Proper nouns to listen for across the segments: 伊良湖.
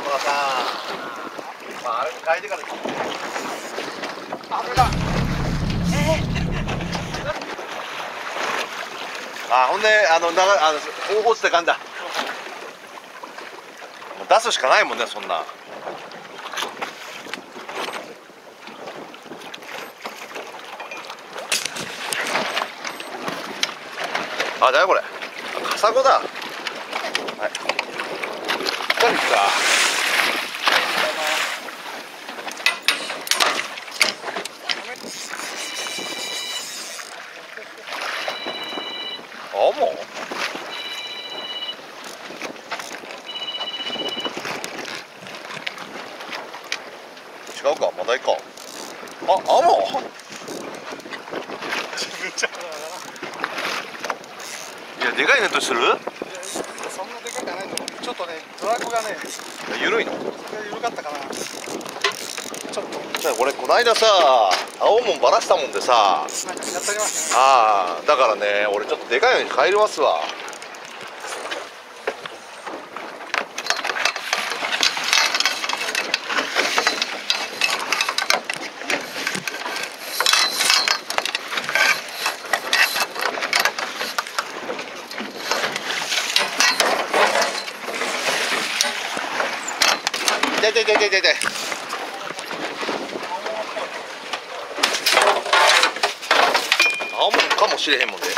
岡村さん、まあ、あれに変えてからですね。あれだ、あ、ほんで方法ってかんだ出すしかないもんね、そんな。あ、だよこれカサゴだ。はい、何ですか。違うか、まだいいか。あ、アモいや、でかいネットしてる。いや、そんなでかくないと思う。ちょっとね、ドラコがね、ゆるいの。それがゆるかったかな。ちょっと。じゃあ、俺この間さ、青もんばらしたもんでさ。なんかやったりましたね。ああ、だからね、俺ちょっとでかいのに帰りますわ。ででででで青物かもしれへんもんで、ね、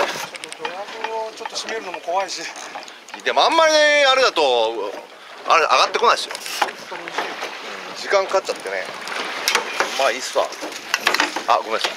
ドラムをちょっと締めるのも怖いし、でもあんまりね、あれだとあれ上がってこないですよ。時間かかっちゃってね。まあいいっすわ。あ、ごめんなさい。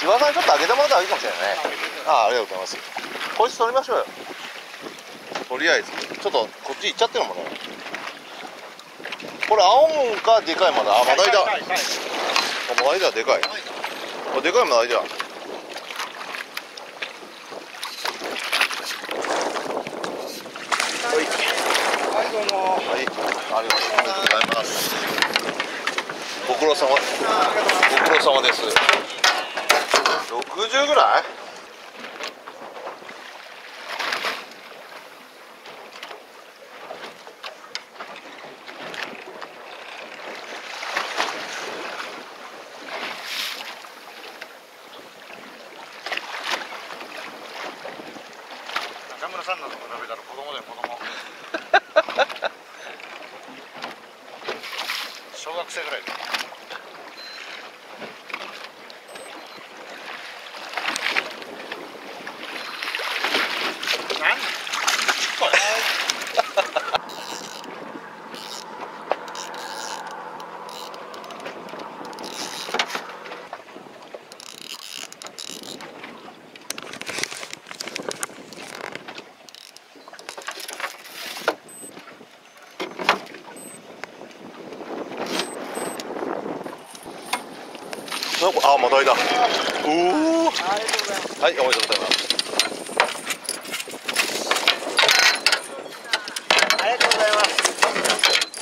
ちわさん、ちょっと揚げてもらったらいいかもしれないね。あ、ありがとうございます。こいつ取りましょうよ。とりあえず、ちょっとこっち行っちゃってるもんね。これ青もんか、でかいまだ、あ、マダイだ。マダイだ、でかい。あ、でかいマダイだ。はい、どうも。はい、ありがとうございます。ご苦労様。ご苦労様です。60ぐらい？中村さんのとこ並べたら子供だよ、子供。小学生ぐらいだ。あ、マダイだ。おお。はい、おめでとうございます。ありがとうございます。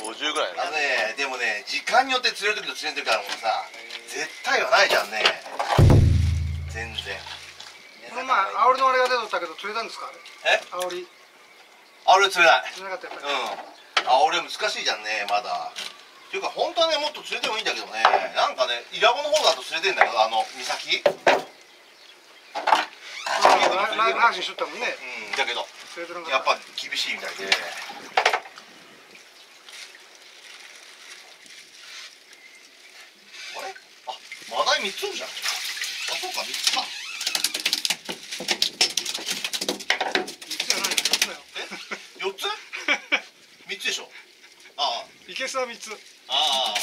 50ぐらい。あのね、でもね、時間によって釣れる時と釣れる時あるもんさ。絶対はないじゃんね。全然。この前、アオリのあれが出とったけど、釣れたんですか。え？アオリ。アオリ釣れない。釣れなかったやっぱり。うん。アオリは難しいじゃんね、まだ。っていうか本当はね、もっと釣れてもいいんだけどね、なんかね、伊良湖の方だと釣れてんだけど、岬、話しとったもんね。うん、だけどやっぱ厳しいみたいで、あれ、あ、マダイ3つおるじゃん。あ、そうか、3つか。3つじゃないよ、4つだよ。え、4つ？ 3 つでしょ。ああ、いけすは3つ。あ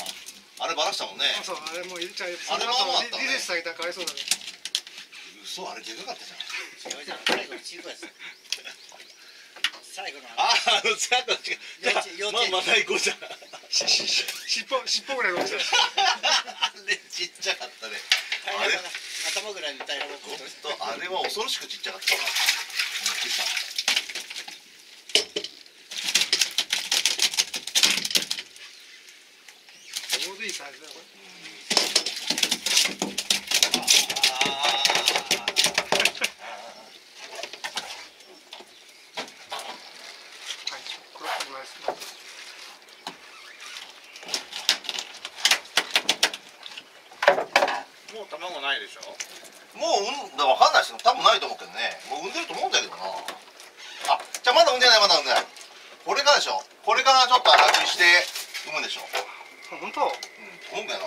あ、あればらしたもんね。そう、あれもう入れちゃう。あれもあったね。リセスされたらかわいそうだね。嘘、あれでかかったじゃん。違うじゃん、最後のチーズです。最後の。ああ、最後の違う。まあ、まだいこうじゃん。尻尾ぐらいの大きさ。ね、ちっちゃかったね。あれ、頭ぐらいの大きさ。あれは恐ろしくちっちゃかったな。ちょうどいいサイズだこれ。もう卵ないでしょ。もう産んだわかんないし、多分ないと思うけどね。もう産んでると思うんだけどな。あ、じゃあまだ産んでない、まだ産んでない。これからでしょ。これからちょっと味見して産むんでしょ。本当？うん、思うんだよ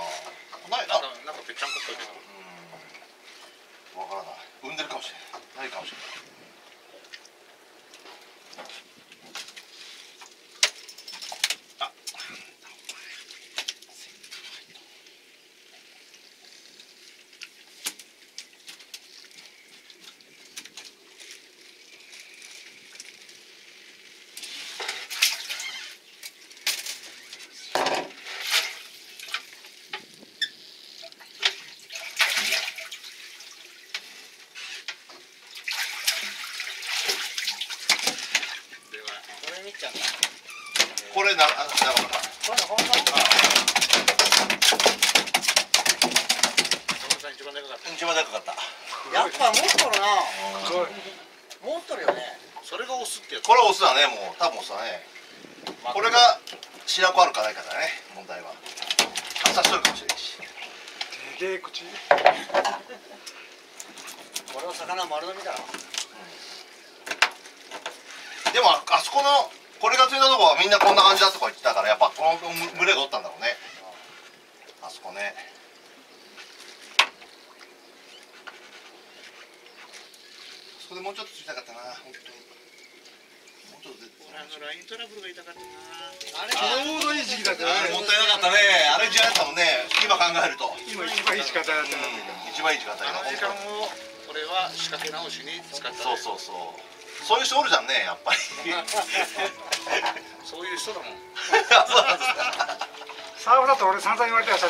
な。ないな。なんかぺっちゃんこっぽいけど。わからない。産んでるかもしれない。ないかもしれない。これな、あ、なるほど。これ本番だ。一番でかかった。一番でかかった。やっぱ持っとるな。すごい。持っとるよね。それがオスってやつ。これオスだね、もう、多分オスだね。これが白子あるかないかだね、問題は。刺しとるかもしれないし。でけえ口。これは魚丸飲みだな。でも、あそこの。これがついたとこはみんなこんな感じだとか言ってたから、やっぱこの群れがおったんだろうね。あそこね。そこでもうちょっとついたかったな、本当に。もうちょっと出てた。あのライントラブルが痛かったな。あれちょうどいい時期だったね。もったいなかったね。あれ時代だったもんね。今考えると。今一番いい時間だった。一番いい時間だった。あの時間をこれは仕掛け直しに使った。そうそうそう。そういう人おるじゃんね、やっぱり。そういう人だもん。サーフだと俺散々言われてました。